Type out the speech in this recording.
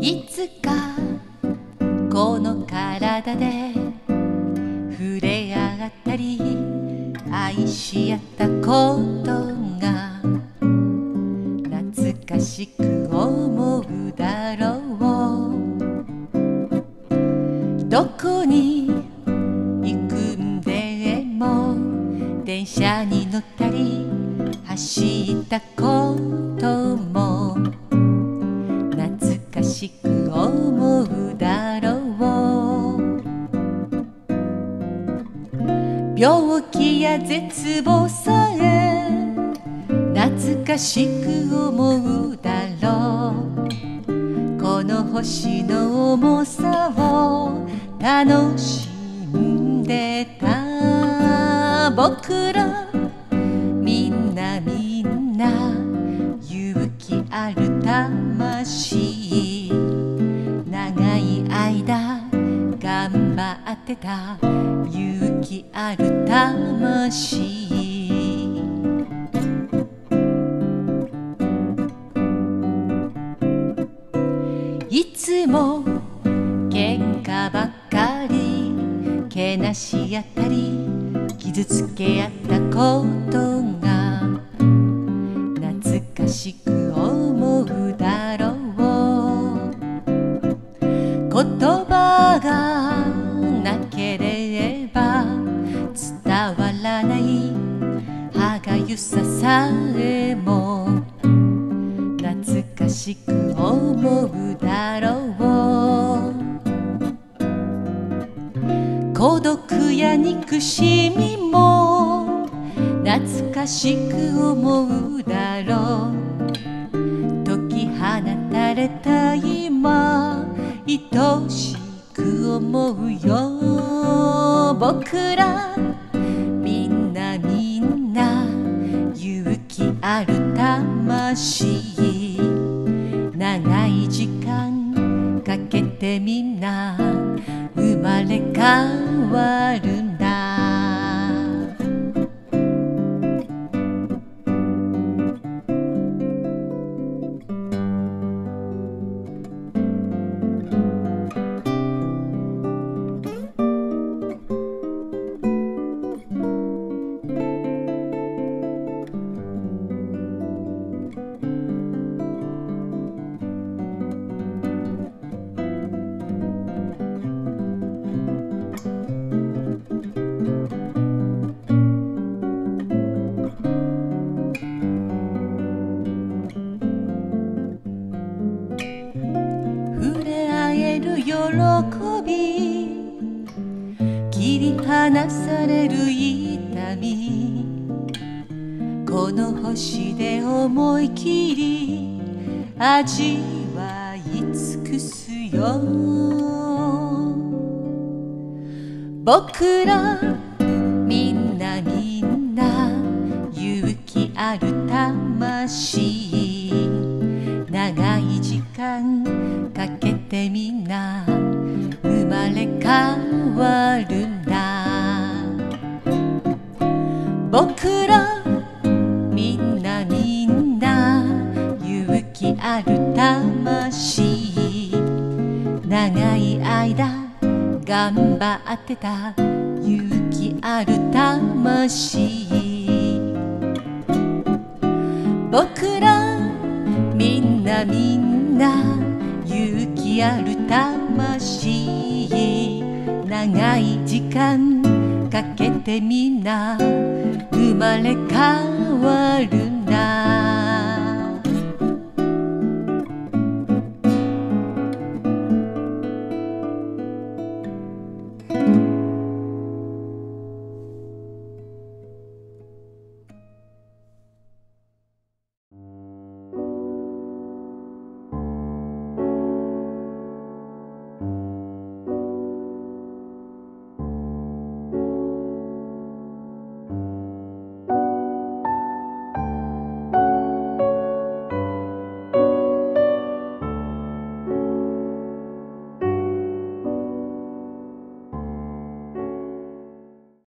いつかこの体で触れ合ったり愛し合ったことが懐かしく思うだろう。どこに行くんでも電車に乗ったり走ったことも懐かしく思うだろう。病気や絶望さえ懐かしく思うだろう。この星の重さを楽しんでた僕らみんな勇気ある魂頑張ってた勇気ある魂。いつも喧嘩ばっかりけなし合ったり傷つけ合ったことが懐かしく思うだろう。言葉がなければ伝わらない歯がゆささえも懐かしく思うだろう。孤独や憎しみも懐かしく思うだろう。解き放たれた今愛しい思うよ。僕らみんな勇気ある魂長い時間かけてみんな生まれ変わるんだ。喜び切り離される痛みこの星で思い切り味わい尽くすよ。僕らみんな勇気ある魂長い時間かけてみんな生まれ変わるんだ。僕らみんな勇気ある魂長い間頑張ってた勇気ある魂。僕らみんな勇気ある魂長い時間かけてみんな生まれ変わる。